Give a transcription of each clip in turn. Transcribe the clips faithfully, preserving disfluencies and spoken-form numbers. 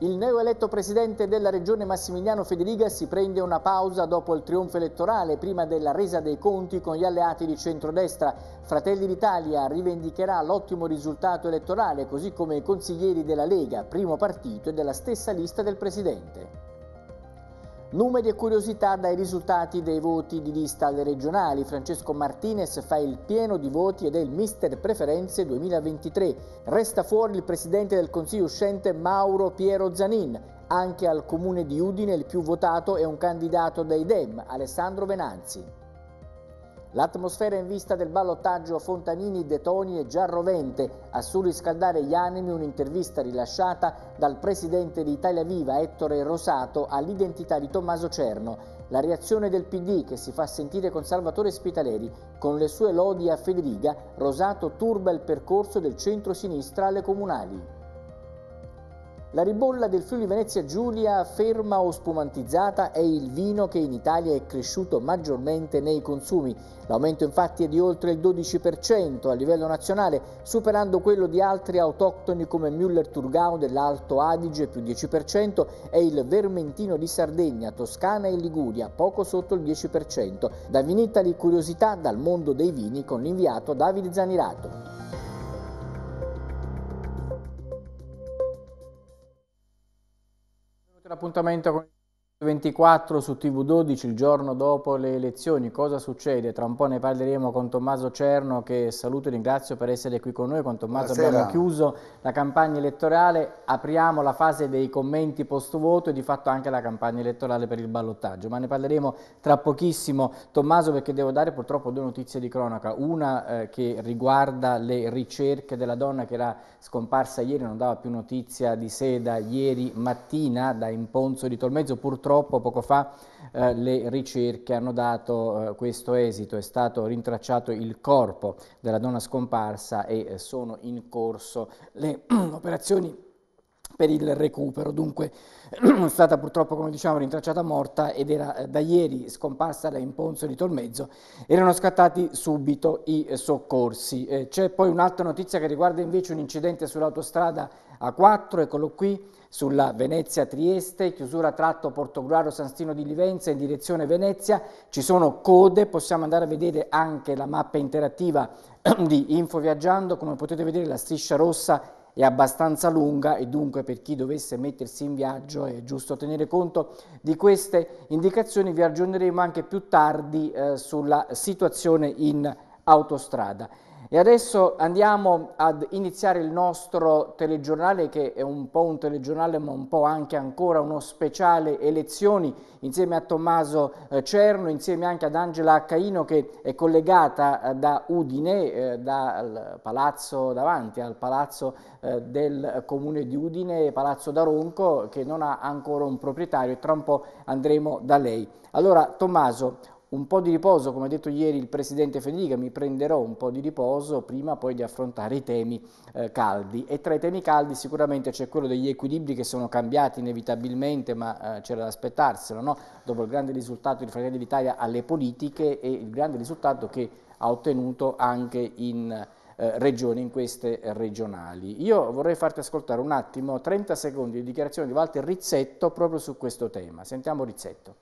Il neoeletto presidente della regione Massimiliano Fedriga si prende una pausa dopo il trionfo elettorale, prima della resa dei conti con gli alleati di centrodestra. Fratelli d'Italia rivendicherà l'ottimo risultato elettorale, così come i consiglieri della Lega, primo partito e della stessa lista del presidente. Numeri e curiosità dai risultati dei voti di lista alle regionali. Francesco Martines fa il pieno di voti ed è il mister preferenze duemilaventitré. Resta fuori il presidente del Consiglio uscente Mauro Piero Zanin. Anche al comune di Udine il più votato è un candidato dei Dem, Alessandro Venanzi. L'atmosfera in vista del ballottaggio Fontanini, De Toni è già rovente. A surriscaldare gli animi un'intervista rilasciata dal presidente di Italia Viva, Ettore Rosato, all'identità di Tommaso Cerno. La reazione del P D che si fa sentire con Salvatore Spitaleri. Con le sue lodi a Fedriga, Rosato turba il percorso del centro-sinistra alle comunali. La ribolla del Friuli Venezia Giulia, ferma o spumantizzata, è il vino che in Italia è cresciuto maggiormente nei consumi. L'aumento infatti è di oltre il dodici per cento a livello nazionale, superando quello di altri autoctoni come Müller-Thurgau dell'Alto Adige più dieci per cento e il Vermentino di Sardegna, Toscana e Liguria poco sotto il dieci per cento. Da Vinitaly curiosità dal mondo dei vini con l'inviato Davide Zanirato. L'appuntamento con il ventiquattro su T V dodici, il giorno dopo le elezioni. Cosa succede? Tra un po' ne parleremo con Tommaso Cerno, che saluto e ringrazio per essere qui con noi. Con Tommaso Buonasera. Abbiamo chiuso la campagna elettorale, apriamo la fase dei commenti post voto e di fatto anche la campagna elettorale per il ballottaggio, ma ne parleremo tra pochissimo, Tommaso, perché devo dare purtroppo due notizie di cronaca. Una eh, che riguarda le ricerche della donna che era scomparsa ieri, non dava più notizia di sé da ieri mattina da Imponzo di Tolmezzo. Purtroppo poco fa eh, le ricerche hanno dato eh, questo esito: è stato rintracciato il corpo della donna scomparsa e eh, sono in corso le operazioni per il recupero. Dunque è stata purtroppo, come diciamo, rintracciata morta ed era da ieri scomparsa da Imponzo di Tolmezzo. Erano scattati subito i soccorsi. Eh, c'è poi un'altra notizia che riguarda invece un incidente sull'autostrada A quattro, eccolo qui, sulla Venezia-Trieste, chiusura tratto Portogruaro-San Stino di Livenza in direzione Venezia. Ci sono code, possiamo andare a vedere anche la mappa interattiva di Info Viaggiando. Come potete vedere la striscia rossa è abbastanza lunga e dunque per chi dovesse mettersi in viaggio è giusto tenere conto di queste indicazioni. Vi aggiorneremo anche più tardi eh, sulla situazione in autostrada. E adesso andiamo ad iniziare il nostro telegiornale, che è un po' un telegiornale ma un po' anche ancora uno speciale elezioni, insieme a Tommaso Cerno, insieme anche ad Angela Accaino, che è collegata da Udine, eh, dal palazzo davanti al palazzo eh, del comune di Udine, Palazzo d'Aronco, che non ha ancora un proprietario, e tra un po' andremo da lei. Allora Tommaso, un po' di riposo, come ha detto ieri il presidente Fedriga, mi prenderò un po' di riposo prima poi di affrontare i temi eh, caldi. E tra i temi caldi sicuramente c'è quello degli equilibri, che sono cambiati inevitabilmente, ma eh, c'era da aspettarselo, no? Dopo il grande risultato di Fratelli d'Italia alle politiche e il grande risultato che ha ottenuto anche in eh, regione, in queste regionali. Io vorrei farti ascoltare un attimo, trenta secondi di dichiarazione di Walter Rizzetto proprio su questo tema. Sentiamo Rizzetto.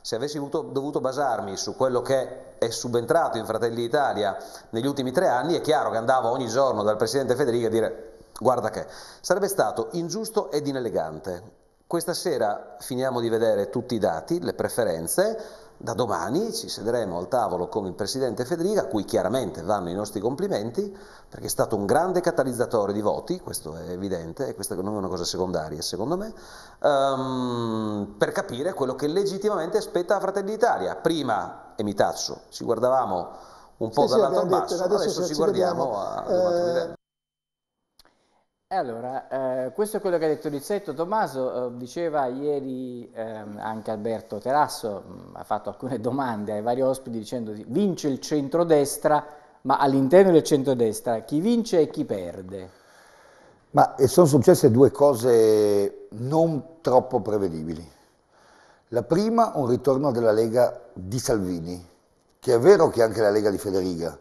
Se avessi dovuto basarmi su quello che è subentrato in Fratelli d'Italia negli ultimi tre anni, è chiaro che andavo ogni giorno dal presidente Fedriga a dire guarda che sarebbe stato ingiusto ed inelegante. Questa sera finiamo di vedere tutti i dati, le preferenze, da domani ci sederemo al tavolo con il presidente Fedriga, a cui chiaramente vanno i nostri complimenti, perché è stato un grande catalizzatore di voti, questo è evidente, e questa non è una cosa secondaria secondo me, um, per capire quello che legittimamente spetta a Fratelli d'Italia. Prima, e mi taccio, ci guardavamo un po' sì, dall'alto sì, basso, detto, adesso ci guardiamo a un altro livello. E allora, eh, questo è quello che ha detto Rizzetto. Tommaso, eh, diceva ieri eh, anche Alberto Terasso, mh, ha fatto alcune domande ai vari ospiti dicendo vince il centrodestra, ma all'interno del centrodestra chi vince e chi perde? Ma sono successe due cose non troppo prevedibili. La prima, un ritorno della Lega di Salvini, che è vero che anche la Lega di Fedriga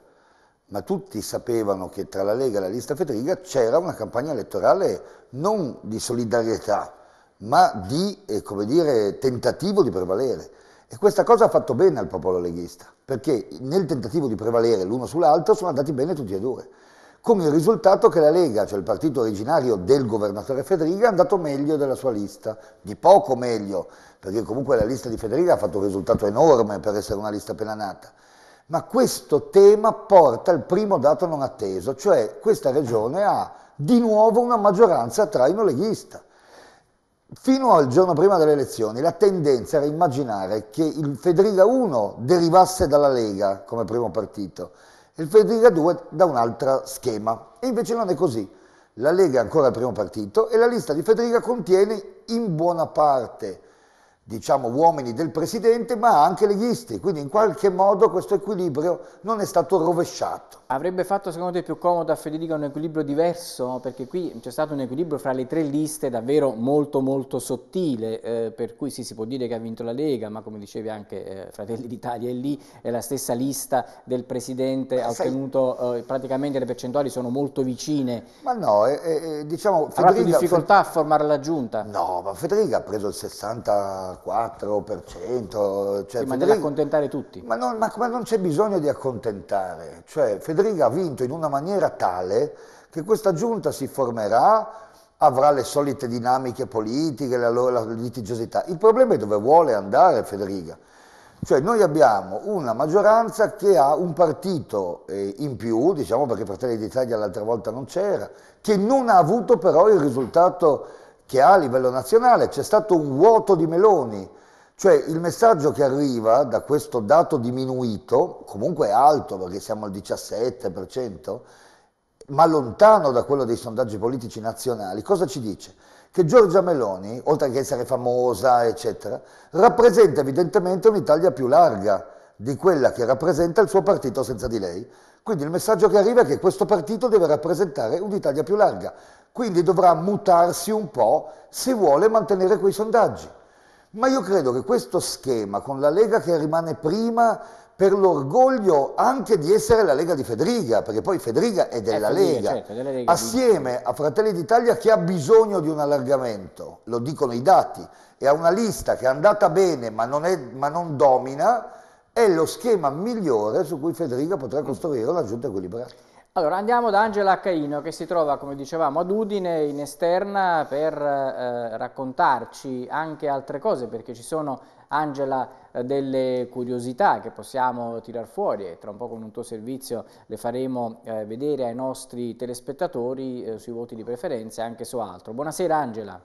ma tutti sapevano che tra la Lega e la lista Fedriga c'era una campagna elettorale non di solidarietà, ma di, eh, come dire, tentativo di prevalere. E questa cosa ha fatto bene al popolo leghista, perché nel tentativo di prevalere l'uno sull'altro sono andati bene tutti e due, con il risultato che la Lega, cioè il partito originario del governatore Fedriga, è andato meglio della sua lista, di poco meglio, perché comunque la lista di Fedriga ha fatto un risultato enorme per essere una lista appena nata. Ma questo tema porta al primo dato non atteso, cioè questa regione ha di nuovo una maggioranza a traino leghista. Fino al giorno prima delle elezioni la tendenza era immaginare che il Fedriga uno derivasse dalla Lega come primo partito e il Fedriga due da un altro schema, e invece non è così. La Lega è ancora il primo partito e la lista di Fedriga contiene in buona parte, diciamo, uomini del presidente, ma anche leghisti, quindi in qualche modo questo equilibrio non è stato rovesciato. Avrebbe fatto secondo te più comodo a Fedriga un equilibrio diverso? Perché qui c'è stato un equilibrio fra le tre liste davvero molto molto sottile, eh, per cui sì, si può dire che ha vinto la Lega, ma come dicevi anche eh, Fratelli d'Italia è lì, è la stessa lista del presidente, ma ha sai... ottenuto eh, praticamente le percentuali sono molto vicine. Ma no, eh, eh, diciamo... Avrà più difficoltà Fed... a formare la giunta? No, ma Fedriga ha preso il sessanta quattro per cento, cioè sì, ma Fedriga, deve accontentare tutti. Ma non, ma, ma non c'è bisogno di accontentare, cioè Fedriga ha vinto in una maniera tale che questa giunta si formerà, avrà le solite dinamiche politiche, la, la litigiosità. Il problema è dove vuole andare Fedriga, cioè noi abbiamo una maggioranza che ha un partito eh, in più, diciamo, perché Fratelli d'Italia l'altra volta non c'era, che non ha avuto però il risultato che ha a livello nazionale. C'è stato un vuoto di Meloni, cioè il messaggio che arriva da questo dato diminuito, comunque alto perché siamo al diciassette per cento, ma lontano da quello dei sondaggi politici nazionali, cosa ci dice? Che Giorgia Meloni, oltre che essere famosa, eccetera, rappresenta evidentemente un'Italia più larga di quella che rappresenta il suo partito senza di lei. Quindi il messaggio che arriva è che questo partito deve rappresentare un'Italia più larga, quindi dovrà mutarsi un po' se vuole mantenere quei sondaggi. Ma io credo che questo schema, con la Lega che rimane prima per l'orgoglio anche di essere la Lega di Fedriga, perché poi Fedriga è della, eh, Lega, certo, della Lega, assieme a Fratelli d'Italia che ha bisogno di un allargamento, lo dicono i dati, e ha una lista che è andata bene ma non, è, ma non domina, è lo schema migliore su cui Fedriga potrà costruire una giunta equilibrata. Allora andiamo da Angela Caino, che si trova, come dicevamo, ad Udine in esterna per eh, raccontarci anche altre cose, perché ci sono, Angela, eh, delle curiosità che possiamo tirar fuori e tra un po' con un tuo servizio le faremo eh, vedere ai nostri telespettatori eh, sui voti di preferenza e anche su altro. Buonasera Angela.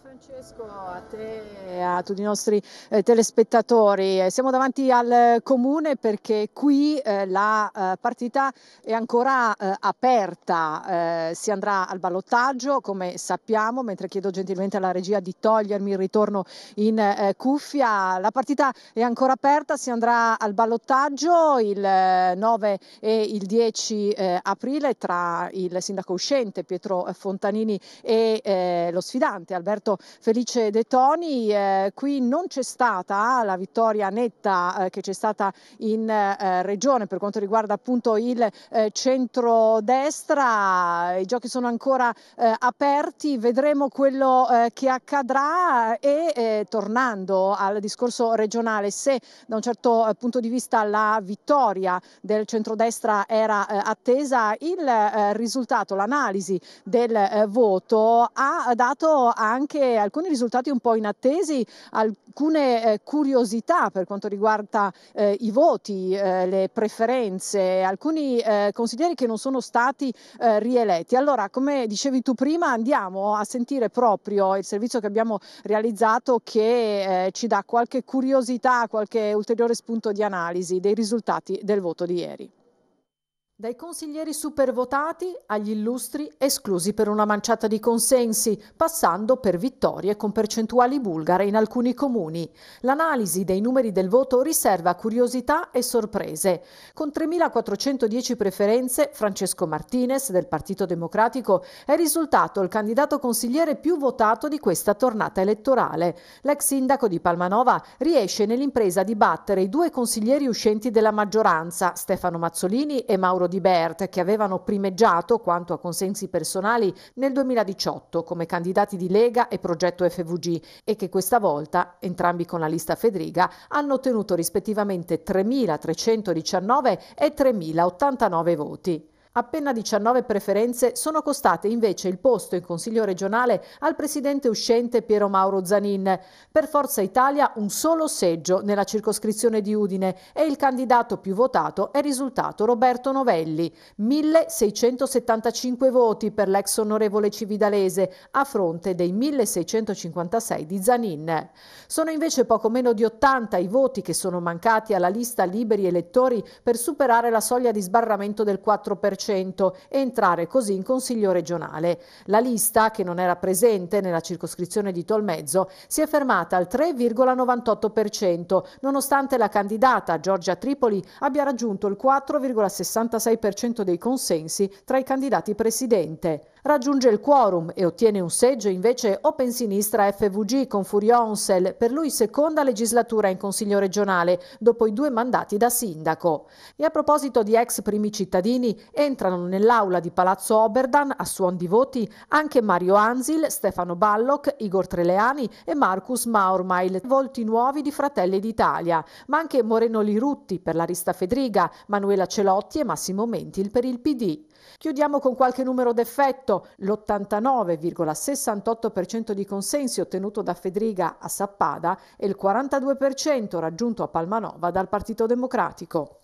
Francesco, a te e a tutti i nostri eh, telespettatori. Siamo davanti al comune perché qui eh, la eh, partita è ancora eh, aperta, eh, si andrà al ballottaggio come sappiamo, mentre chiedo gentilmente alla regia di togliermi il ritorno in eh, cuffia. La partita è ancora aperta, si andrà al ballottaggio il eh, nove e il dieci eh, aprile tra il sindaco uscente Pietro Fontanini e eh, lo sfidante Alberto Felice De Toni. Eh, qui non c'è stata la vittoria netta eh, che c'è stata in eh, regione per quanto riguarda appunto il eh, centrodestra. I giochi sono ancora eh, aperti, vedremo quello eh, che accadrà e eh, tornando al discorso regionale, se da un certo eh, punto di vista la vittoria del centrodestra era eh, attesa, il eh, risultato, l'analisi del eh, voto ha dato anche alcuni risultati un po' inattesi, alcune eh, curiosità per quanto riguarda eh, i voti, eh, le preferenze, alcuni eh, consiglieri che non sono stati eh, rieletti. Allora, come dicevi tu prima, andiamo a sentire proprio il servizio che abbiamo realizzato che eh, ci dà qualche curiosità, qualche ulteriore spunto di analisi dei risultati del voto di ieri. Dai consiglieri supervotati agli illustri esclusi per una manciata di consensi, passando per vittorie con percentuali bulgare in alcuni comuni. L'analisi dei numeri del voto riserva curiosità e sorprese. Con tremilaquattrocentodieci preferenze, Francesco Martines del Partito Democratico è risultato il candidato consigliere più votato di questa tornata elettorale. L'ex sindaco di Palmanova riesce nell'impresa di battere i due consiglieri uscenti della maggioranza, Stefano Mazzolini e Mauro Di Bert, che avevano primeggiato quanto a consensi personali nel duemiladiciotto come candidati di Lega e Progetto F V G e che questa volta, entrambi con la lista Fedriga, hanno ottenuto rispettivamente tremilatrecentodiciannove e tremila ottantanove voti. Appena diciannove preferenze sono costate invece il posto in Consiglio regionale al presidente uscente Piero Mauro Zanin. Per Forza Italia un solo seggio nella circoscrizione di Udine e il candidato più votato è risultato Roberto Novelli. milleseicentosettantacinque voti per l'ex onorevole cividalese a fronte dei milleseicentocinquantasei di Zanin. Sono invece poco meno di ottanta i voti che sono mancati alla lista Liberi Elettori per superare la soglia di sbarramento del quattro per cento. E entrare così in Consiglio regionale. La lista, che non era presente nella circoscrizione di Tolmezzo, si è fermata al tre virgola novantotto per cento, nonostante la candidata Giorgia Tripoli abbia raggiunto il quattro virgola sessantasei per cento dei consensi tra i candidati presidente. Raggiunge il quorum e ottiene un seggio invece Open Sinistra F V G con Furionsel, per lui seconda legislatura in Consiglio regionale, dopo i due mandati da sindaco. E a proposito di ex primi cittadini, entrano nell'aula di Palazzo Oberdan a suon di voti anche Mario Anzil, Stefano Balloch, Igor Treleani e Markus Maurmair, volti nuovi di Fratelli d'Italia, ma anche Moreno Lirutti per la lista Fedriga, Manuela Celotti e Massimo Mentil per il P D. Chiudiamo con qualche numero d'effetto. L'ottantanove virgola sessantotto per cento di consensi ottenuto da Fedriga a Sappada e il quarantadue per cento raggiunto a Palmanova dal Partito Democratico.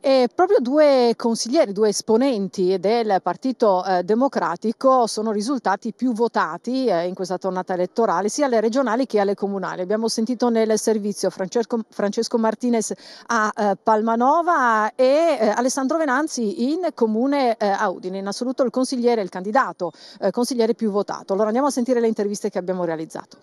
E proprio due consiglieri, due esponenti del Partito eh, Democratico sono risultati più votati eh, in questa tornata elettorale, sia alle regionali che alle comunali. Abbiamo sentito nel servizio Francesco, Francesco Martines a eh, Palmanova e eh, Alessandro Venanzi in Comune eh, a Udine. In assoluto il consigliere, il candidato eh, consigliere più votato. Allora andiamo a sentire le interviste che abbiamo realizzato.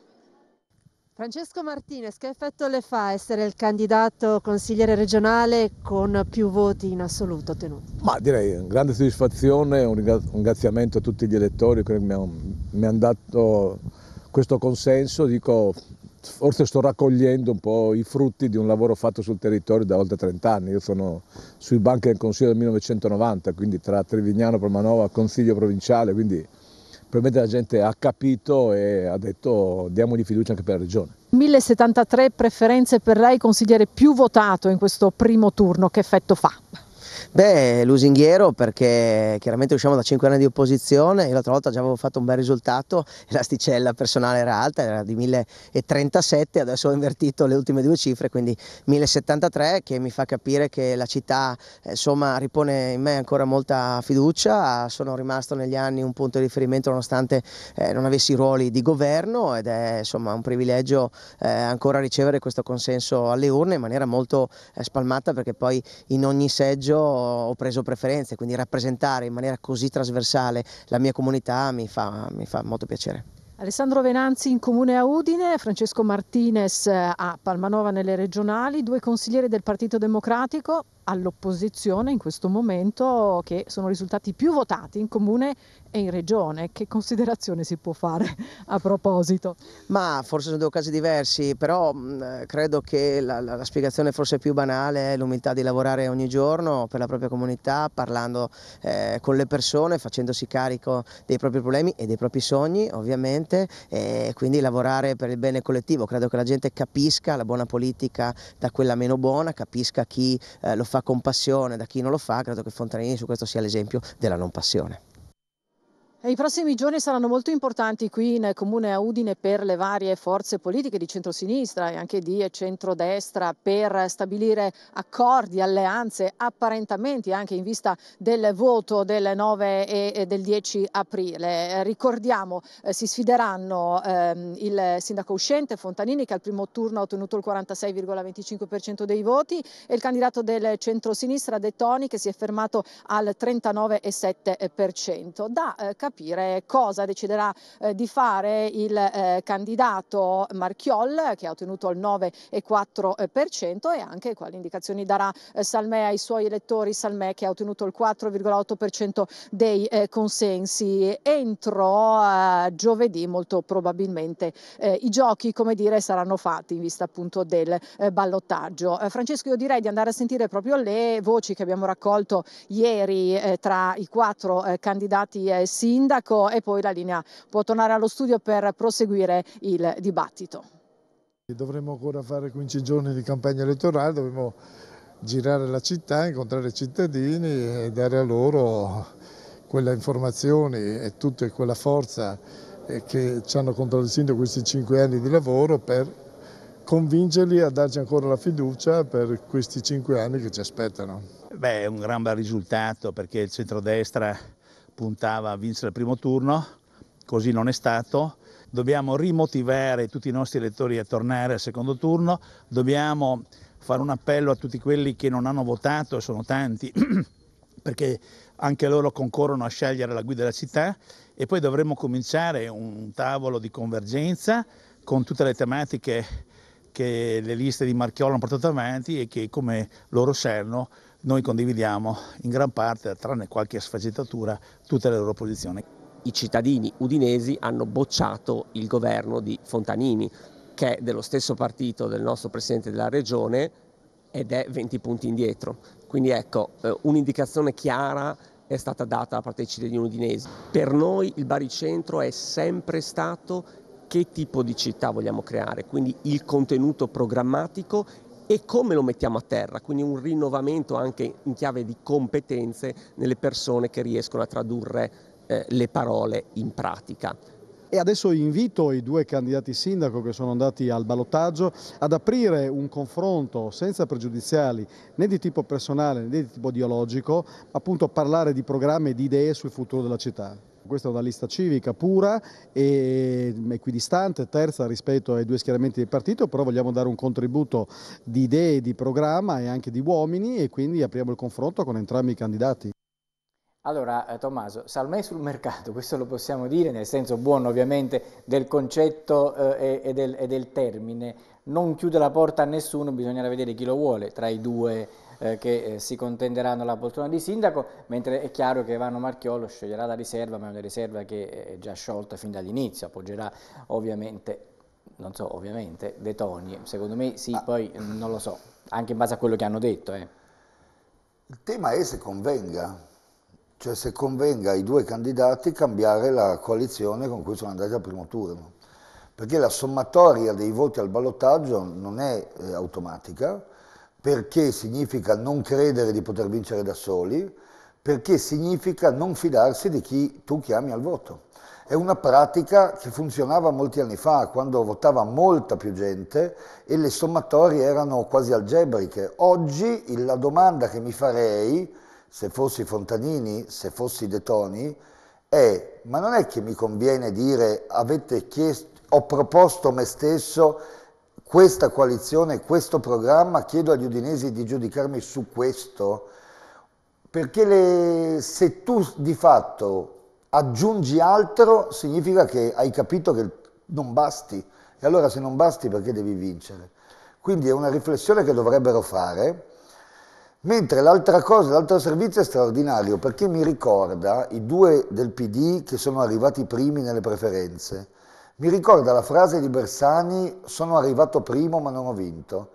Francesco Martines, che effetto le fa essere il candidato consigliere regionale con più voti in assoluto ottenuti? Ma direi grande soddisfazione, un ringraziamento a tutti gli elettori che mi hanno, mi hanno dato questo consenso. Dico, forse sto raccogliendo un po' i frutti di un lavoro fatto sul territorio da oltre trent'anni. Io sono sui banchi del Consiglio del millenovecentonovanta, quindi tra Trevignano, Palmanova, Consiglio provinciale, quindi probabilmente la gente ha capito e ha detto diamogli fiducia anche per la regione. millesettantatré preferenze per lei, consigliere più votato in questo primo turno, che effetto fa? Beh, lusinghiero, perché chiaramente usciamo da cinque anni di opposizione. Io l'altra volta già avevo fatto un bel risultato e l'asticella personale era alta, era di milletrentasette, adesso ho invertito le ultime due cifre, quindi millesettantatré, che mi fa capire che la città insomma ripone in me ancora molta fiducia. Sono rimasto negli anni un punto di riferimento nonostante eh, non avessi ruoli di governo, ed è insomma un privilegio eh, ancora ricevere questo consenso alle urne in maniera molto eh, spalmata, perché poi in ogni seggio ho preso preferenze, quindi rappresentare in maniera così trasversale la mia comunità mi fa, mi fa molto piacere. Alessandro Venanzi in Comune a Udine, Francesco Martines a Palmanova nelle regionali, due consiglieri del Partito Democratico all'opposizione in questo momento che sono risultati più votati in Comune e in Regione. Che considerazione si può fare a proposito? Ma forse sono due casi diversi, però mh, credo che la, la, la spiegazione forse più banale è l'umiltà di lavorare ogni giorno per la propria comunità, parlando eh, con le persone, facendosi carico dei propri problemi e dei propri sogni ovviamente, e quindi lavorare per il bene collettivo. Credo che la gente capisca la buona politica da quella meno buona, capisca chi eh, lo fa con passione da chi non lo fa. Credo che Fontanini su questo sia l'esempio della non passione. I prossimi giorni saranno molto importanti qui in Comune a Udine per le varie forze politiche di centrosinistra e anche di centrodestra per stabilire accordi, alleanze, apparentamenti anche in vista del voto del nove e del dieci aprile. Ricordiamo, eh, si sfideranno ehm, il sindaco uscente Fontanini, che al primo turno ha ottenuto il quarantasei virgola venticinque per cento dei voti, e il candidato del centrosinistra De Toni, che si è fermato al trentanove virgola sette per cento. Da eh, cosa deciderà eh, di fare il eh, candidato Marchiol, che ha ottenuto il nove virgola quattro per cento, e anche quali indicazioni darà eh, Salmè ai suoi elettori. Salmè, che ha ottenuto il quattro virgola otto per cento dei eh, consensi. Entro eh, giovedì molto probabilmente eh, i giochi, come dire, saranno fatti in vista appunto del eh, ballottaggio. Eh, Francesco, io direi di andare a sentire proprio le voci che abbiamo raccolto ieri eh, tra i quattro eh, candidati eh, sindaci, e poi la linea può tornare allo studio per proseguire il dibattito. Dovremmo ancora fare quindici giorni di campagna elettorale, dovremmo girare la città, incontrare i cittadini e dare a loro quelle informazioni e tutta quella forza che ci hanno contraddistinto questi cinque anni di lavoro, per convincerli a darci ancora la fiducia per questi cinque anni che ci aspettano. Beh, è un gran bel risultato, perché il centrodestra puntava a vincere il primo turno, così non è stato. Dobbiamo rimotivare tutti i nostri elettori a tornare al secondo turno, dobbiamo fare un appello a tutti quelli che non hanno votato, e sono tanti, perché anche loro concorrono a scegliere la guida della città, e poi dovremo cominciare un tavolo di convergenza con tutte le tematiche che le liste di Marchiolo hanno portato avanti e che, come loro sanno, noi condividiamo in gran parte, tranne qualche sfaccettatura, tutte le loro posizioni. I cittadini udinesi hanno bocciato il governo di Fontanini, che è dello stesso partito del nostro Presidente della Regione ed è venti punti indietro. Quindi ecco, un'indicazione chiara è stata data da parte dei cittadini udinesi. Per noi il baricentro è sempre stato che tipo di città vogliamo creare, quindi il contenuto programmatico e come lo mettiamo a terra, quindi un rinnovamento anche in chiave di competenze nelle persone che riescono a tradurre eh, le parole in pratica. E adesso invito i due candidati sindaco che sono andati al ballottaggio ad aprire un confronto senza pregiudiziali, né di tipo personale né di tipo ideologico, appunto a parlare di programmi e di idee sul futuro della città. Questa è una lista civica pura e equidistante, terza rispetto ai due schieramenti del partito, però vogliamo dare un contributo di idee, di programma e anche di uomini, e quindi apriamo il confronto con entrambi i candidati. Allora eh, Tommaso, Salmè sul mercato, questo lo possiamo dire nel senso buono ovviamente del concetto eh, e, del, e del termine, non chiude la porta a nessuno, bisognerà vedere chi lo vuole tra i due eh, che eh, si contenderanno la poltrona di sindaco, mentre è chiaro che Ivano Marchiolo sceglierà la riserva, ma è una riserva che è già sciolta fin dall'inizio, appoggerà ovviamente, non so ovviamente, De Toni, secondo me sì, ah. Poi non lo so, anche in base a quello che hanno detto. Eh. Il tema è se convenga. Cioè se convenga ai due candidati cambiare la coalizione con cui sono andati al primo turno, perché la sommatoria dei voti al ballottaggio non è eh, automatica, perché significa non credere di poter vincere da soli, perché significa non fidarsi di chi tu chiami al voto. È una pratica che funzionava molti anni fa, quando votava molta più gente e le sommatorie erano quasi algebriche. Oggi la domanda che mi farei, se fossi Fontanini, se fossi De Toni, è: ma non è che mi conviene dire avete chiesto, ho proposto me stesso questa coalizione, questo programma, chiedo agli udinesi di giudicarmi su questo? Perché le, se tu di fatto aggiungi altro, significa che hai capito che non basti, e allora se non basti perché devi vincere? Quindi è una riflessione che dovrebbero fare. Mentre l'altra cosa, l'altro servizio è straordinario, perché mi ricorda i due del P D che sono arrivati primi nelle preferenze. Mi ricorda la frase di Bersani, sono arrivato primo ma non ho vinto,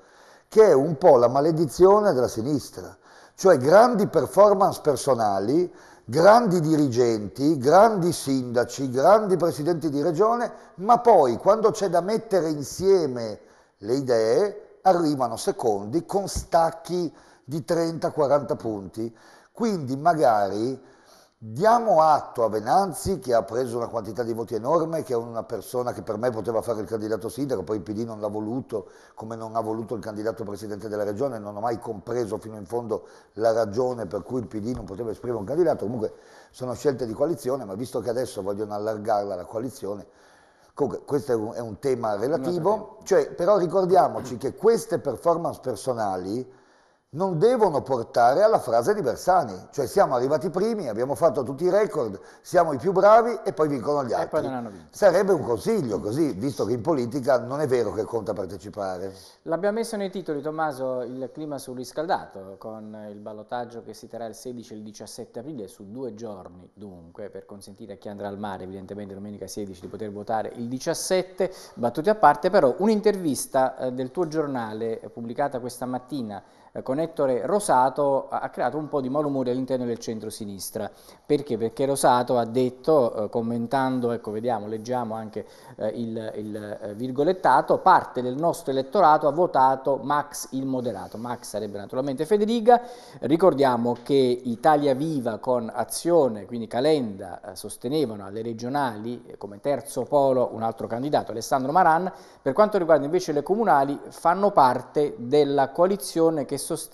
che è un po' la maledizione della sinistra. Cioè grandi performance personali, grandi dirigenti, grandi sindaci, grandi presidenti di regione, ma poi quando c'è da mettere insieme le idee arrivano secondi con stacchi di trenta quaranta punti, quindi magari Diamo atto a Venanzi che ha preso una quantità di voti enorme, che è una persona che per me poteva fare il candidato sindaco, poi il P D non l'ha voluto, come non ha voluto il candidato presidente della regione. Non ho mai compreso fino in fondo la ragione per cui il P D non poteva esprimere un candidato. Comunque sono scelte di coalizione, ma visto che adesso vogliono allargarla la coalizione, comunque questo è un, è un tema relativo, cioè, però ricordiamoci che queste performance personali non devono portare alla frase di Bersani, cioè siamo arrivati primi, abbiamo fatto tutti i record, siamo i più bravi e poi vincono gli altri. E poi non hanno vinto. Sarebbe un consiglio così, visto che in politica non è vero che conta partecipare. L'abbiamo messo nei titoli, Tommaso, il clima surriscaldato, con il ballottaggio che si terrà il sedici e il diciassette aprile, su due giorni dunque, per consentire a chi andrà al mare, evidentemente domenica sedici, di poter votare il diciassette. Battute a parte, però, un'intervista del tuo giornale pubblicata questa mattina con Ettore Rosato ha creato un po' di malumore all'interno del centro-sinistra. Perché? Perché Rosato ha detto, eh, commentando, ecco vediamo, leggiamo anche eh, il, il eh, virgolettato, parte del nostro elettorato ha votato Max il moderato. Max sarebbe naturalmente Fedriga. Ricordiamo che Italia Viva con Azione, quindi Calenda, eh, sostenevano alle regionali eh, come terzo polo un altro candidato, Alessandro Maran. Per quanto riguarda invece le comunali, fanno parte della coalizione che sostiene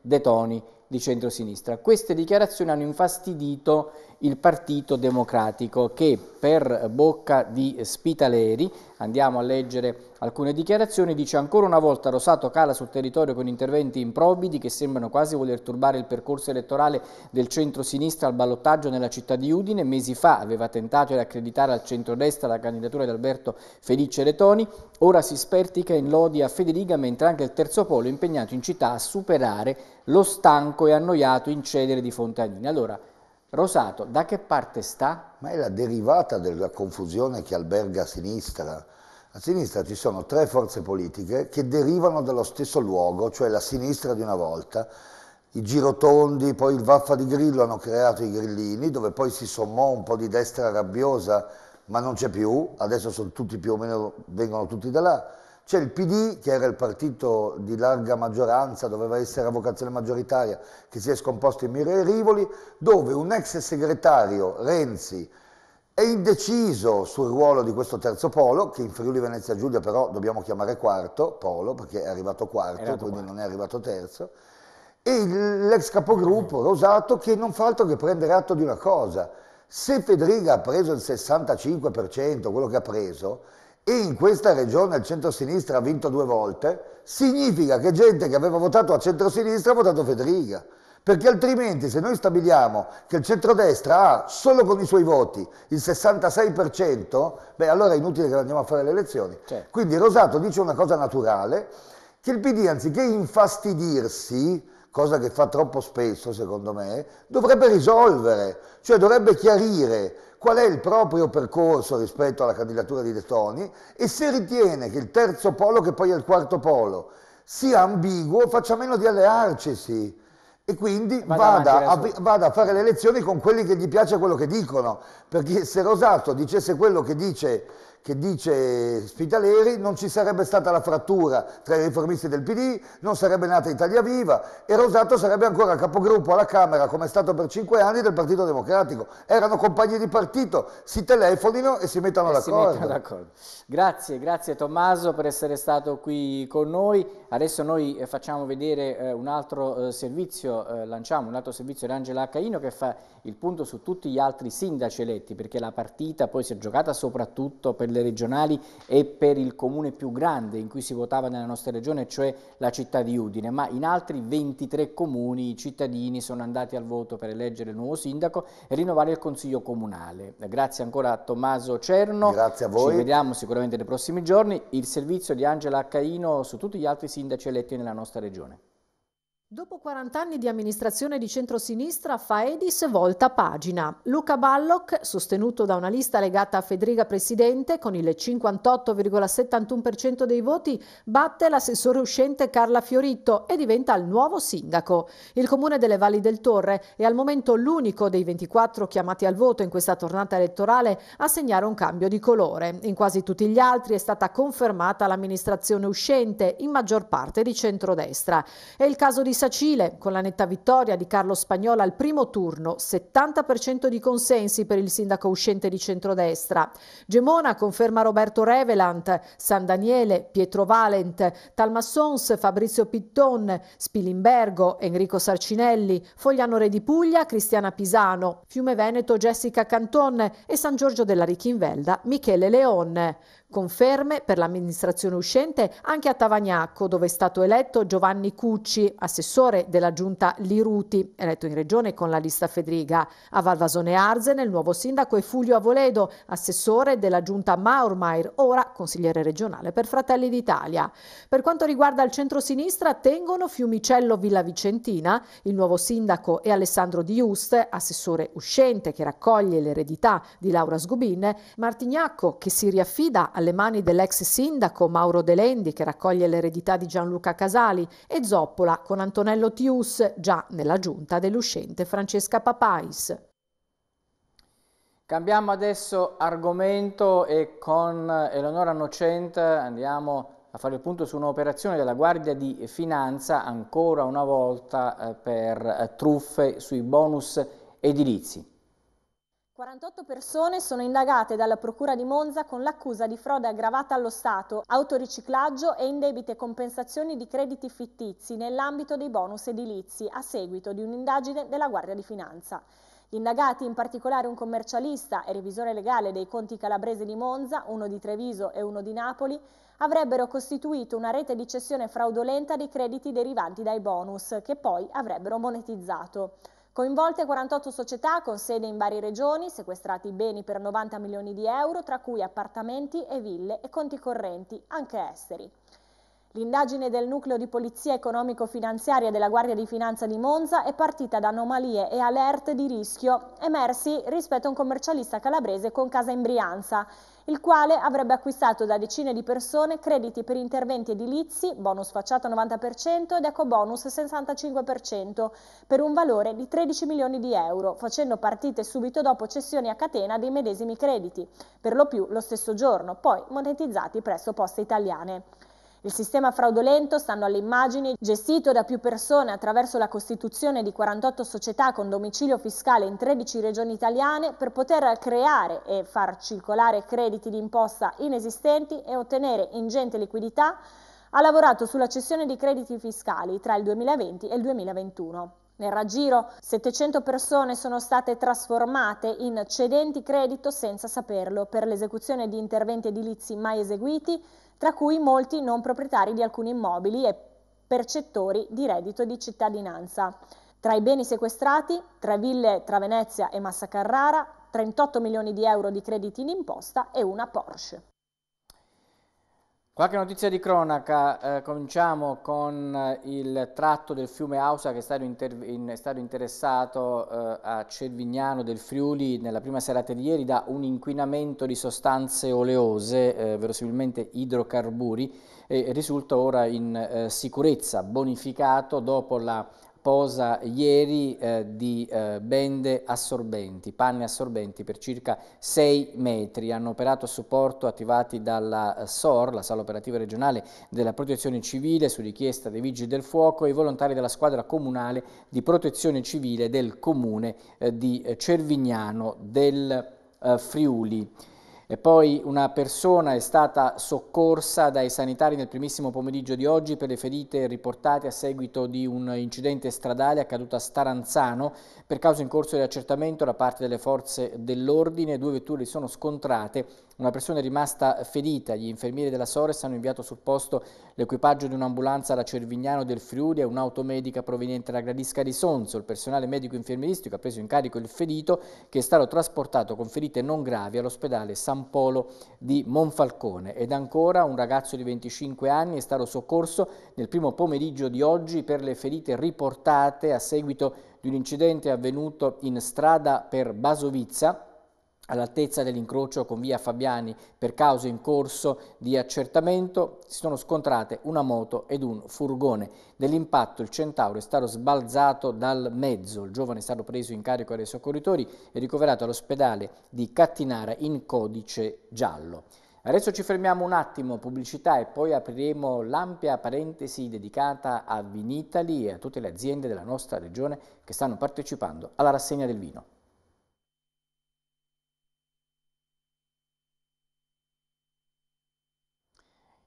De Toni di centrosinistra. Queste dichiarazioni hanno infastidito il Partito Democratico che per bocca di Spitaleri, andiamo a leggere alcune dichiarazioni, dice: ancora una volta Rosato cala sul territorio con interventi improbidi che sembrano quasi voler turbare il percorso elettorale del centrosinistra al ballottaggio nella città di Udine. Mesi fa aveva tentato di accreditare al centrodestra la candidatura di Alberto Felice De Toni, ora si spertica in lodi a Fedriga, mentre anche il terzo polo è impegnato in città a superare lo stanco e annoiato incedere di Fontanini. Allora, Rosato, da che parte sta? Ma è la derivata della confusione che alberga a sinistra. A sinistra ci sono tre forze politiche che derivano dallo stesso luogo, cioè la sinistra di una volta. I girotondi, poi il vaffa di Grillo hanno creato i grillini, dove poi si sommò un po' di destra rabbiosa, ma non c'è più, adesso sono tutti più o meno, vengono tutti da là. C'è il P D, che era il partito di larga maggioranza, doveva essere a vocazione maggioritaria, che si è scomposto in mire ai rivoli, dove un ex segretario, Renzi, è indeciso sul ruolo di questo terzo polo, che in Friuli Venezia Giulia però dobbiamo chiamare quarto polo, perché è arrivato quarto, è arrivato quindi quarto. Non è arrivato terzo, e l'ex capogruppo, Rosato, che non fa altro che prendere atto di una cosa. Se Fedriga ha preso il sessantacinque per cento, quello che ha preso, e in questa regione il centrosinistra ha vinto due volte, significa che gente che aveva votato a centrosinistra ha votato Fedriga. Perché altrimenti, se noi stabiliamo che il centrodestra ha solo con i suoi voti il sessantasei per cento, beh, allora è inutile che andiamo a fare le elezioni. Certo. Quindi Rosato dice una cosa naturale, che il P D, anziché infastidirsi, cosa che fa troppo spesso secondo me, dovrebbe risolvere, cioè dovrebbe chiarire qual è il proprio percorso rispetto alla candidatura di De Toni e se ritiene che il terzo polo, che poi è il quarto polo, sia ambiguo, faccia meno di allearcisi e quindi vada a, vada a fare le elezioni con quelli che gli piace quello che dicono, perché se Rosato dicesse quello che dice, che dice Spitaleri, non ci sarebbe stata la frattura tra i riformisti del P D, non sarebbe nata Italia Viva e Rosato sarebbe ancora capogruppo alla Camera, come è stato per cinque anni, del Partito Democratico. Erano compagni di partito, si telefonino e si mettono d'accordo. Grazie, grazie Tommaso per essere stato qui con noi. Adesso noi facciamo vedere un altro servizio, lanciamo un altro servizio di Angela Accaino che fa il punto su tutti gli altri sindaci eletti, perché la partita poi si è giocata soprattutto per le regionali e per il comune più grande in cui si votava nella nostra regione, cioè la città di Udine, ma in altri ventitré comuni i cittadini sono andati al voto per eleggere il nuovo sindaco e rinnovare il consiglio comunale. Grazie ancora a Tommaso Cerno. Grazie a voi. Ci vediamo sicuramente nei prossimi giorni. Il servizio di Angela Accaino su tutti gli altri sindaci eletti nella nostra regione. Dopo quaranta anni di amministrazione di centrosinistra, Faedis volta pagina. Luca Balloch, sostenuto da una lista legata a Fedriga presidente, con il cinquantotto virgola settantuno per cento dei voti, batte l'assessore uscente Carla Fiorito e diventa il nuovo sindaco. Il comune delle Valli del Torre è al momento l'unico dei ventiquattro chiamati al voto in questa tornata elettorale a segnare un cambio di colore. In quasi tutti gli altri è stata confermata l'amministrazione uscente, in maggior parte di centrodestra. È il caso di Sacile, con la netta vittoria di Carlo Spagnola al primo turno, settanta per cento di consensi per il sindaco uscente di centrodestra. Gemona conferma Roberto Revelant, San Daniele, Pietro Valent, Talmassons, Fabrizio Pitton, Spilimbergo, Enrico Sarcinelli, Fogliano Re di Puglia, Cristiana Pisano, Fiume Veneto, Jessica Canton e San Giorgio della Richinvelda, Michele Leon. Conferme per l'amministrazione uscente anche a Tavagnacco, dove è stato eletto Giovanni Cucci, assessore della giunta Liruti, eletto in regione con la lista Fedriga. A Valvasone Arzene il nuovo sindaco è Fulvio Avoledo, assessore della giunta Maurmair, ora consigliere regionale per Fratelli d'Italia. Per quanto riguarda il centro-sinistra, tengono Fiumicello Villa Vicentina, il nuovo sindaco è Alessandro Di Just, assessore uscente che raccoglie l'eredità di Laura Sgubin, Martignacco che si riaffida alle mani dell'ex sindaco Mauro De Lendi, che raccoglie l'eredità di Gianluca Casali, e Zoppola con Antonello Tius, già nella giunta dell'uscente Francesca Papais. Cambiamo adesso argomento e con Eleonora Nocent andiamo a fare il punto su un'operazione della Guardia di Finanza, ancora una volta per truffe sui bonus edilizi. quarantotto persone sono indagate dalla Procura di Monza con l'accusa di frode aggravata allo Stato, autoriciclaggio e indebite compensazioni di crediti fittizi nell'ambito dei bonus edilizi a seguito di un'indagine della Guardia di Finanza. Gli indagati, in particolare un commercialista e revisore legale dei conti calabresi di Monza, uno di Treviso e uno di Napoli, avrebbero costituito una rete di cessione fraudolenta dei crediti derivanti dai bonus, che poi avrebbero monetizzato. Coinvolte quarantotto società con sede in varie regioni, sequestrati beni per novanta milioni di euro, tra cui appartamenti e ville e conti correnti, anche esteri. L'indagine del Nucleo di Polizia Economico-Finanziaria della Guardia di Finanza di Monza è partita da anomalie e alert di rischio emersi rispetto a un commercialista calabrese con casa in Brianza, il quale avrebbe acquistato da decine di persone crediti per interventi edilizi, bonus facciata novanta per cento ed ecobonus sessantacinque per cento, per un valore di tredici milioni di euro, facendo partite subito dopo cessioni a catena dei medesimi crediti, per lo più lo stesso giorno, poi monetizzati presso Poste Italiane. Il sistema fraudolento, stando alle immagini, gestito da più persone attraverso la costituzione di quarantotto società con domicilio fiscale in tredici regioni italiane, per poter creare e far circolare crediti d'imposta inesistenti e ottenere ingente liquidità, ha lavorato sulla cessione di crediti fiscali tra il duemilaventi e il duemilaventuno. Nel raggiro, settecento persone sono state trasformate in cedenti credito senza saperlo per l'esecuzione di interventi edilizi mai eseguiti, tra cui molti non proprietari di alcuni immobili e percettori di reddito di cittadinanza. Tra i beni sequestrati, tre ville tra Venezia e Massa Carrara, trentotto milioni di euro di crediti in imposta e una Porsche. Qualche notizia di cronaca, eh, cominciamo con il tratto del fiume Ausa che è stato, in, è stato interessato eh, a Cervignano del Friuli nella prima serata di ieri da un inquinamento di sostanze oleose, eh, verosimilmente idrocarburi, e risulta ora in eh, sicurezza, bonificato dopo la posa ieri eh, di eh, bende assorbenti, panne assorbenti per circa sei metri. Hanno operato a supporto attivati dalla S O R, la Sala Operativa Regionale della Protezione Civile, su richiesta dei Vigili del Fuoco e i volontari della squadra comunale di Protezione Civile del Comune eh, di Cervignano del eh, Friuli. E poi una persona è stata soccorsa dai sanitari nel primissimo pomeriggio di oggi per le ferite riportate a seguito di un incidente stradale accaduto a Staranzano. Per causa in corso di accertamento da parte delle forze dell'ordine, due vetture sono scontrate, una persona è rimasta ferita. Gli infermieri della Sores hanno inviato sul posto l'equipaggio di un'ambulanza da Cervignano del Friuli e un'auto medica proveniente da Gradisca di Sonzo. Il personale medico-infermieristico ha preso in carico il ferito, che è stato trasportato con ferite non gravi all'ospedale San Polo di Monfalcone. Ed ancora un ragazzo di venticinque anni è stato soccorso nel primo pomeriggio di oggi per le ferite riportate a seguito di un incidente avvenuto in strada per Basovizza all'altezza dell'incrocio con via Fabiani. Per cause in corso di accertamento si sono scontrate una moto ed un furgone. Dell'impatto il Centauro è stato sbalzato dal mezzo, il giovane è stato preso in carico dai soccorritori e ricoverato all'ospedale di Cattinara in codice giallo. Adesso ci fermiamo un attimo, pubblicità, e poi apriremo l'ampia parentesi dedicata a Vinitaly e a tutte le aziende della nostra regione che stanno partecipando alla rassegna del vino.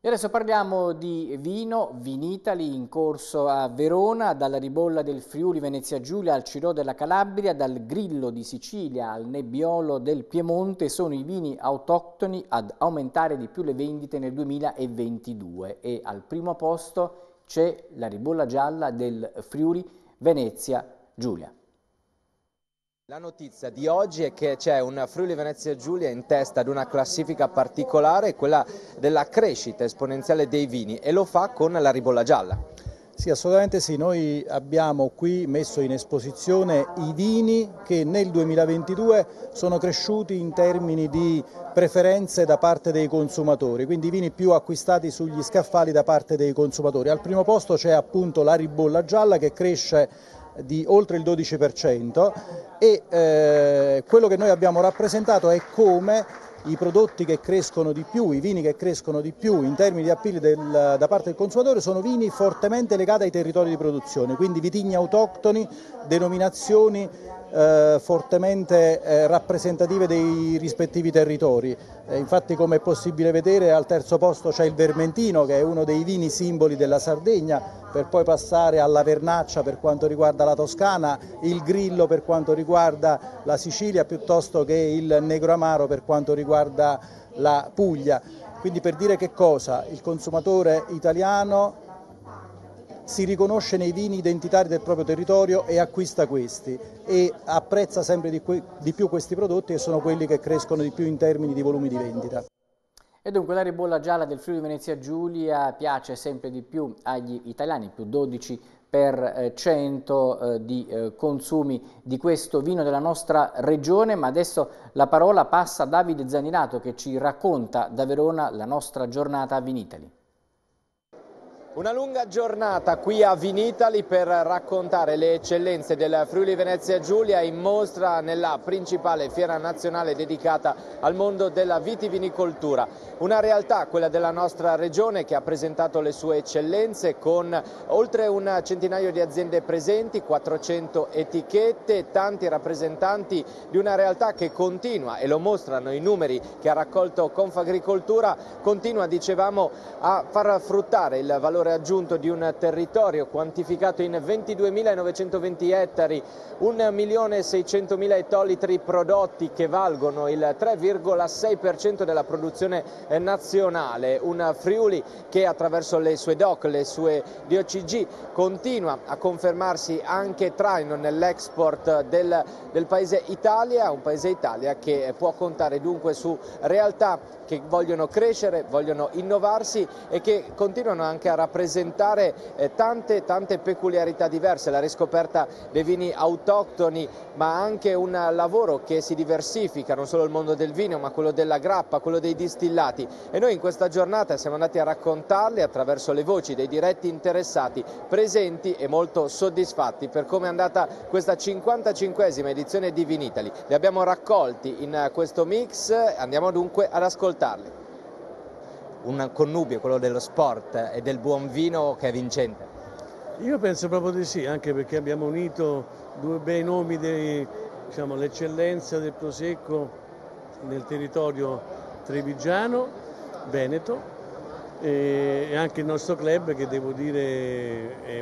E adesso parliamo di vino, Vinitaly in corso a Verona, dalla Ribolla del Friuli Venezia Giulia al Cirò della Calabria, dal Grillo di Sicilia al Nebbiolo del Piemonte, sono i vini autoctoni ad aumentare di più le vendite nel duemilaventidue e al primo posto c'è la Ribolla Gialla del Friuli Venezia Giulia. La notizia di oggi è che c'è un Friuli Venezia Giulia in testa ad una classifica particolare, quella della crescita esponenziale dei vini, e lo fa con la Ribolla Gialla. Sì, assolutamente sì, noi abbiamo qui messo in esposizione i vini che nel duemilaventidue sono cresciuti in termini di preferenze da parte dei consumatori, quindi i vini più acquistati sugli scaffali da parte dei consumatori. Al primo posto c'è appunto la Ribolla Gialla che cresce di oltre il dodici per cento e eh, quello che noi abbiamo rappresentato è come i prodotti che crescono di più, i vini che crescono di più in termini di appeal del, da parte del consumatore sono vini fortemente legati ai territori di produzione, quindi vitigni autoctoni, denominazioni eh, fortemente eh, rappresentative dei rispettivi territori. Eh, infatti, come è possibile vedere, al terzo posto c'è il Vermentino, che è uno dei vini simboli della Sardegna, per poi passare alla Vernaccia per quanto riguarda la Toscana, il Grillo per quanto riguarda la Sicilia, piuttosto che il Negro Amaro per quanto riguarda la Puglia. Quindi, per dire che cosa? Il consumatore italiano si riconosce nei vini identitari del proprio territorio e acquista questi e apprezza sempre di, di più questi prodotti, che sono quelli che crescono di più in termini di volumi di vendita. E dunque la Ribolla Gialla del Friuli Venezia Giulia piace sempre di più agli italiani, più dodici per cento di consumi di questo vino della nostra regione, ma adesso la parola passa a Davide Zanirato che ci racconta da Verona la nostra giornata a Vinitaly. Una lunga giornata qui a Vinitaly per raccontare le eccellenze del Friuli Venezia Giulia in mostra nella principale fiera nazionale dedicata al mondo della vitivinicoltura. Una realtà, quella della nostra regione, che ha presentato le sue eccellenze con oltre un centinaio di aziende presenti, quattrocento etichette, tanti rappresentanti di una realtà che continua, e lo mostrano i numeri che ha raccolto Confagricoltura, continua, dicevamo, a far fruttare il valore aggiunto di un territorio quantificato in ventiduemilanovecento venti ettari, un milione seicentomila ettolitri prodotti che valgono il tre virgola sei per cento della produzione nazionale. Un Friuli che attraverso le sue D O C, le sue D O C G, continua a confermarsi anche traino nell'export del, del paese Italia, un paese Italia che può contare dunque su realtà che vogliono crescere, vogliono innovarsi e che continuano anche a rappresentare tante tante peculiarità diverse, la riscoperta dei vini autoctoni, ma anche un lavoro che si diversifica, non solo il mondo del vino ma quello della grappa, quello dei distillati, e noi in questa giornata siamo andati a raccontarli attraverso le voci dei diretti interessati, presenti e molto soddisfatti per come è andata questa cinquantacinquesima edizione di Vinitaly. Li abbiamo raccolti in questo mix, andiamo dunque ad ascoltarli. Un connubio, quello dello sport e del buon vino, che è vincente. Io penso proprio di sì, anche perché abbiamo unito due bei nomi, dei, diciamo, l'eccellenza del Prosecco nel territorio trevigiano, veneto, e anche il nostro club, che devo dire è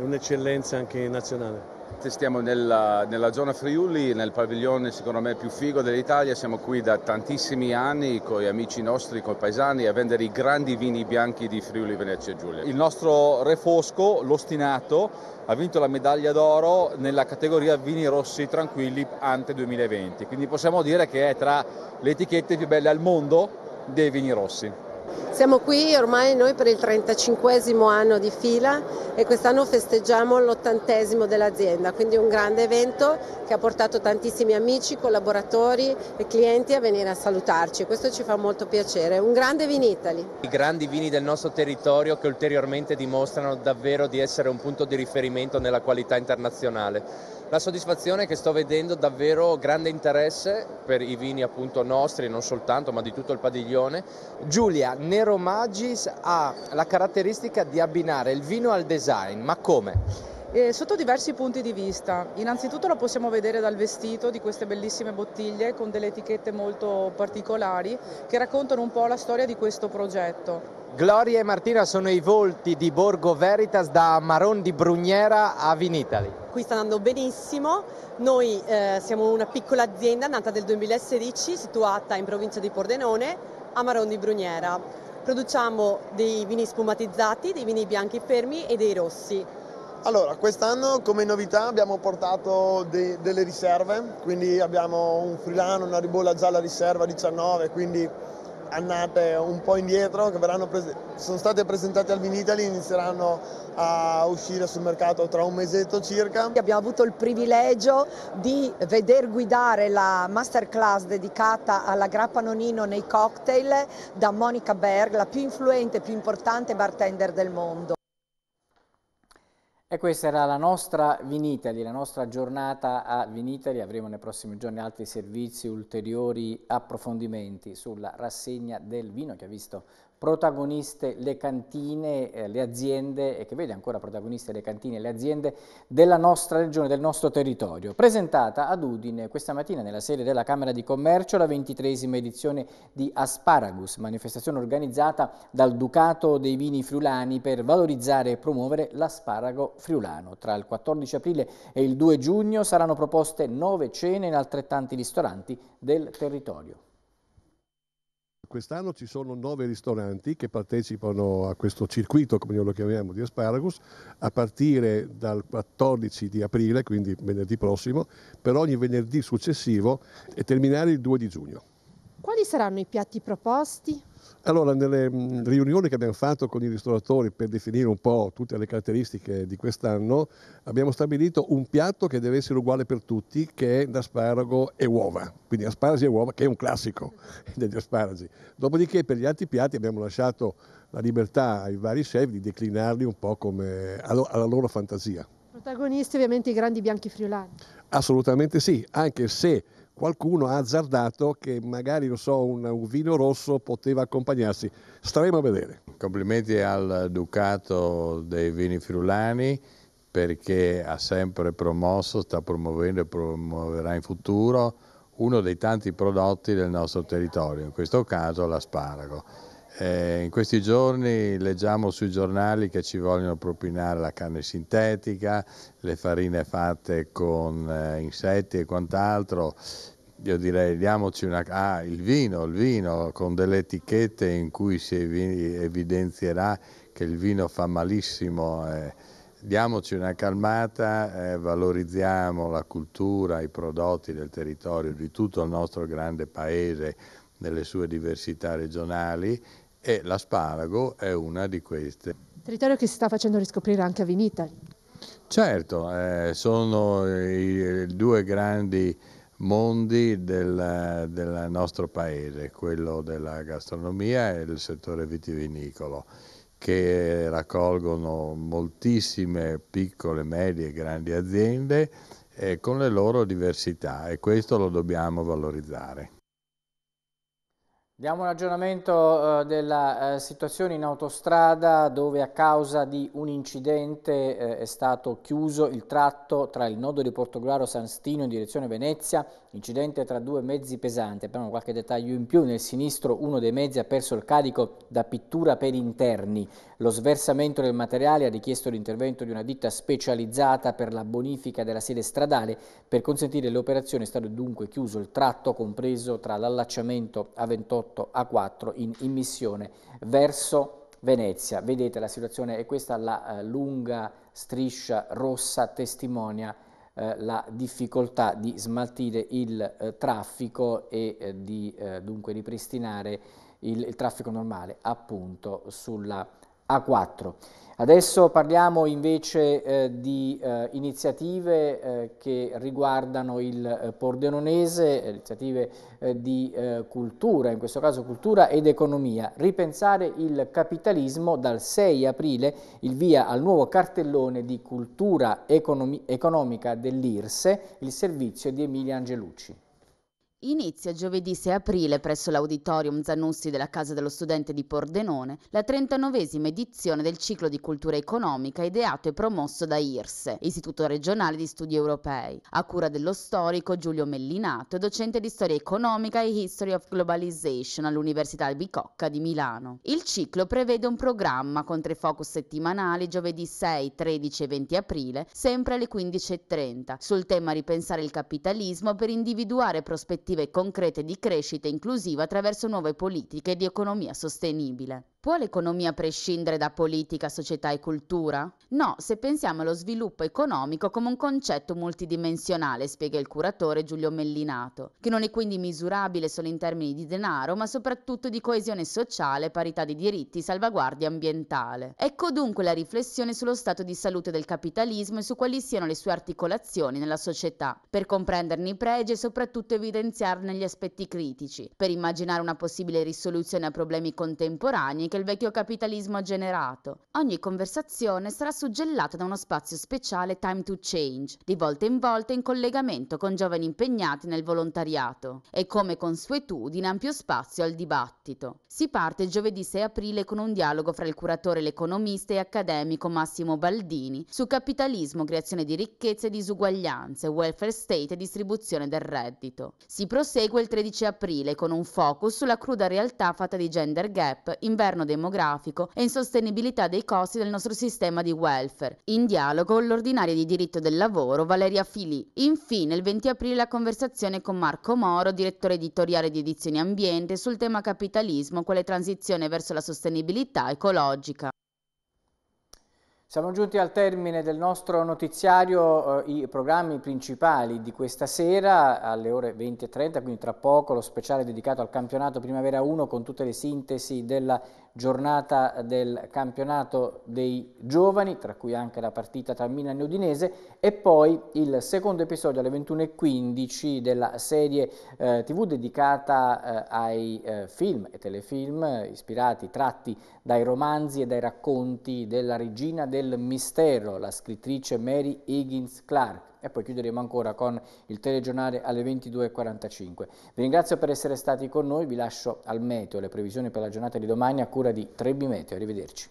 un'eccellenza anche nazionale. Stiamo nella, nella zona Friuli, nel padiglione secondo me più figo dell'Italia, siamo qui da tantissimi anni con gli amici nostri, con i paesani, a vendere i grandi vini bianchi di Friuli Venezia Giulia. Il nostro Re Fosco, l'Ostinato, ha vinto la medaglia d'oro nella categoria vini rossi tranquilli ante duemilaventi, quindi possiamo dire che è tra le etichette più belle al mondo dei vini rossi. Siamo qui ormai noi per il trentacinquesimo anno di fila e quest'anno festeggiamo l'ottantesimo dell'azienda, quindi un grande evento che ha portato tantissimi amici, collaboratori e clienti a venire a salutarci. Questo ci fa molto piacere, un grande Vinitaly. I grandi vini del nostro territorio che ulteriormente dimostrano davvero di essere un punto di riferimento nella qualità internazionale. La soddisfazione è che sto vedendo davvero grande interesse per i vini appunto nostri, non soltanto, ma di tutto il padiglione. Giulia, Nero Magis ha la caratteristica di abbinare il vino al design, ma come? Eh, sotto diversi punti di vista. Innanzitutto lo possiamo vedere dal vestito di queste bellissime bottiglie con delle etichette molto particolari che raccontano un po' la storia di questo progetto. Gloria e Martina sono i volti di Borgo Veritas da Maron di Brugnera a Vinitali. Qui sta andando benissimo, noi eh, siamo una piccola azienda nata nel duemilasedici, situata in provincia di Pordenone a Maron di Brugnera. Produciamo dei vini spumatizzati, dei vini bianchi fermi e dei rossi. Allora, quest'anno come novità abbiamo portato de delle riserve, quindi abbiamo un Frilano, una Ribolla Gialla Riserva diciannove, quindi annate un po' indietro, che verranno sono state presentate al Vinitaly, inizieranno a uscire sul mercato tra un mesetto circa. Abbiamo avuto il privilegio di veder guidare la masterclass dedicata alla grappa nonino nei cocktail da Monica Berg, la più influente e più importante bartender del mondo. E questa era la nostra Vinitaly, la nostra giornata a Vinitaly. Avremo nei prossimi giorni altri servizi, ulteriori approfondimenti sulla rassegna del vino che ha visto protagoniste le cantine, eh, le aziende e che vede ancora protagoniste le cantine e le aziende della nostra regione, del nostro territorio. Presentata ad Udine questa mattina nella sede della Camera di Commercio la ventitreesima edizione di Asparagus, manifestazione organizzata dal Ducato dei Vini Friulani per valorizzare e promuovere l'asparago friulano. Tra il quattordici aprile e il due giugno saranno proposte nove cene in altrettanti ristoranti del territorio. Quest'anno ci sono nove ristoranti che partecipano a questo circuito, come noi lo chiamiamo, di Asparagus, a partire dal quattordici di aprile, quindi venerdì prossimo, per ogni venerdì successivo e terminare il due di giugno. Quali saranno i piatti proposti? Allora, nelle riunioni che abbiamo fatto con i ristoratori per definire un po' tutte le caratteristiche di quest'anno, abbiamo stabilito un piatto che deve essere uguale per tutti, che è l'asparago e uova, quindi asparagi e uova, che è un classico degli asparagi. Dopodiché per gli altri piatti abbiamo lasciato la libertà ai vari chef di declinarli un po' come alla loro fantasia. Protagonisti ovviamente i grandi bianchi friulani. Assolutamente sì, anche se qualcuno ha azzardato che magari, lo so, un, un vino rosso poteva accompagnarsi. Staremo a vedere. Complimenti al Ducato dei Vini Friulani perché ha sempre promosso, sta promuovendo e promuoverà in futuro uno dei tanti prodotti del nostro territorio, in questo caso l'asparago. Eh, in questi giorni leggiamo sui giornali che ci vogliono propinare la carne sintetica, le farine fatte con eh, insetti e quant'altro. Io direi diamoci una... Ah, il vino, il vino con delle etichette in cui si evidenzierà che il vino fa malissimo. Eh, diamoci una calmata, eh, valorizziamo la cultura, i prodotti del territorio, di tutto il nostro grande paese, nelle sue diversità regionali, e l'asparago è una di queste. Territorio che si sta facendo riscoprire anche a Vinitaly. Certo, eh, sono i due grandi mondi del, del nostro paese, quello della gastronomia e il settore vitivinicolo, che raccolgono moltissime piccole, medie e grandi aziende eh, con le loro diversità, e questo lo dobbiamo valorizzare. Diamo un aggiornamento eh, della eh, situazione in autostrada, dove a causa di un incidente eh, è stato chiuso il tratto tra il nodo di Portogruaro San Stino in direzione Venezia, incidente tra due mezzi pesanti. Abbiamo qualche dettaglio in più: nel sinistro uno dei mezzi ha perso il carico da pittura per interni, lo sversamento del materiale ha richiesto l'intervento di una ditta specializzata per la bonifica della sede stradale. Per consentire l'operazione è stato dunque chiuso il tratto compreso tra l'allacciamento a ventotto A quattro in immissione verso Venezia. Vedete la situazione, e questa la eh, lunga striscia rossa testimonia eh, la difficoltà di smaltire il eh, traffico e eh, di eh, dunque ripristinare il, il traffico normale appunto sulla a quattro. Adesso parliamo invece eh, di eh, iniziative eh, che riguardano il eh, Pordenonese, iniziative eh, di eh, cultura, in questo caso cultura ed economia. Ripensare il capitalismo, dal sei aprile il via al nuovo cartellone di cultura economica dell'I R S E, il servizio di Emilia Angelucci. Inizia giovedì sei aprile presso l'Auditorium Zanussi della Casa dello Studente di Pordenone la trentanovesima edizione del ciclo di cultura economica ideato e promosso da I R S E, Istituto Regionale di Studi Europei, a cura dello storico Giulio Mellinato, docente di Storia Economica e History of Globalization all'Università Albicocca di Milano. Il ciclo prevede un programma con tre focus settimanali giovedì sei, tredici e venti aprile, sempre alle quindici e trenta, sul tema ripensare il capitalismo per individuare prospettive concrete di crescita inclusiva attraverso nuove politiche di economia sostenibile. Può l'economia prescindere da politica, società e cultura? No, se pensiamo allo sviluppo economico come un concetto multidimensionale, spiega il curatore Giulio Mellinato, che non è quindi misurabile solo in termini di denaro, ma soprattutto di coesione sociale, parità di diritti, salvaguardia ambientale. Ecco dunque la riflessione sullo stato di salute del capitalismo e su quali siano le sue articolazioni nella società, per comprenderne i pregi e soprattutto evidenziarne gli aspetti critici, per immaginare una possibile risoluzione a problemi contemporanei che il vecchio capitalismo ha generato. Ogni conversazione sarà suggellata da uno spazio speciale Time to Change, di volta in volta in collegamento con giovani impegnati nel volontariato e, come consuetudine, ampio spazio al dibattito. Si parte giovedì sei aprile con un dialogo fra il curatore, l'economista e accademico Massimo Baldini su capitalismo, creazione di ricchezze e disuguaglianze, welfare state e distribuzione del reddito. Si prosegue il tredici aprile con un focus sulla cruda realtà fatta di gender gap, inverno demografico e insostenibilità dei costi del nostro sistema di welfare, in dialogo con l'ordinaria di diritto del lavoro Valeria Fili. Infine il venti aprile la conversazione con Marco Moro, direttore editoriale di Edizioni Ambiente, sul tema capitalismo quale transizione verso la sostenibilità ecologica. Siamo giunti al termine del nostro notiziario, eh, i programmi principali di questa sera alle ore venti e trenta, quindi tra poco lo speciale dedicato al campionato Primavera uno con tutte le sintesi della giornata del campionato dei giovani, tra cui anche la partita tra Milan e Udinese, e poi il secondo episodio alle ventuno e quindici della serie eh, tv dedicata eh, ai eh, film e telefilm eh, ispirati, tratti dai romanzi e dai racconti della regina del mistero, la scrittrice Mary Higgins Clark. E poi chiuderemo ancora con il telegiornale alle ventidue e quarantacinque. Vi ringrazio per essere stati con noi, vi lascio al meteo, le previsioni per la giornata di domani a cura di Trebbi Meteo. Arrivederci.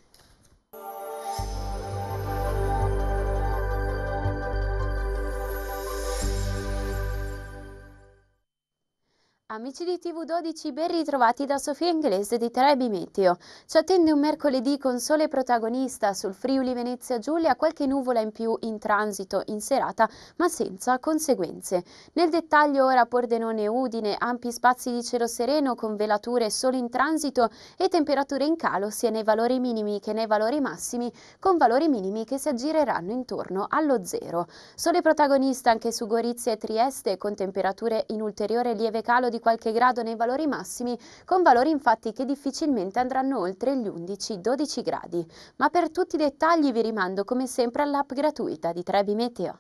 Amici di T V dodici, ben ritrovati da Sofia Inglese di Trebbi Meteo. Ci attende un mercoledì con sole protagonista sul Friuli Venezia Giulia, qualche nuvola in più in transito in serata, ma senza conseguenze. Nel dettaglio ora Pordenone Udine, ampi spazi di cielo sereno con velature solo in transito e temperature in calo sia nei valori minimi che nei valori massimi, con valori minimi che si aggireranno intorno allo zero. Sole protagonista anche su Gorizia e Trieste, con temperature in ulteriore lieve calo di qualche grado nei valori massimi, con valori infatti che difficilmente andranno oltre gli undici dodici gradi. Ma per tutti i dettagli vi rimando come sempre all'app gratuita di Trebbi Meteo.